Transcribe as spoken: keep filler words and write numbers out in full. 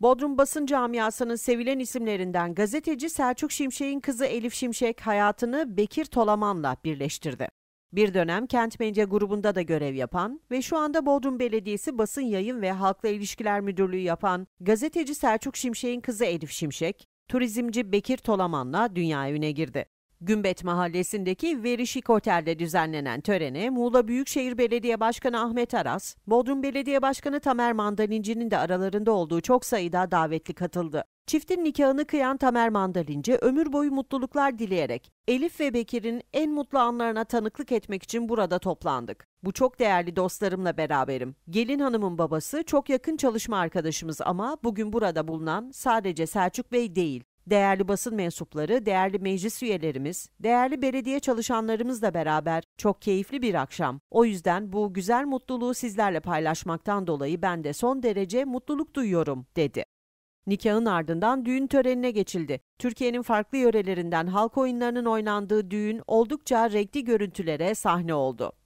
Bodrum basın camiasının sevilen isimlerinden gazeteci Selçuk Şimşek'in kızı Elif Şimşek hayatını Bekir Tolaman'la birleştirdi. Bir dönem Kent Medya grubunda da görev yapan ve şu anda Bodrum Belediyesi Basın Yayın ve Halkla İlişkiler Müdürlüğü yapan gazeteci Selçuk Şimşek'in kızı Elif Şimşek, turizmci Bekir Tolaman'la dünya evine girdi. Gümbet Mahallesi'ndeki Verişik Otel'de düzenlenen törene Muğla Büyükşehir Belediye Başkanı Ahmet Aras, Bodrum Belediye Başkanı Tamer Mandalinci'nin de aralarında olduğu çok sayıda davetli katıldı. Çiftin nikahını kıyan Tamer Mandalinci ömür boyu mutluluklar dileyerek Elif ve Bekir'in en mutlu anlarına tanıklık etmek için burada toplandık. Bu çok değerli dostlarımla beraberim. Gelin hanımın babası çok yakın çalışma arkadaşımız ama bugün burada bulunan sadece Selçuk Bey değil. Değerli basın mensupları, değerli meclis üyelerimiz, değerli belediye çalışanlarımızla beraber çok keyifli bir akşam. O yüzden bu güzel mutluluğu sizlerle paylaşmaktan dolayı ben de son derece mutluluk duyuyorum, dedi. Nikahın ardından düğün törenine geçildi. Türkiye'nin farklı yörelerinden halk oyunlarının oynandığı düğün oldukça renkli görüntülere sahne oldu.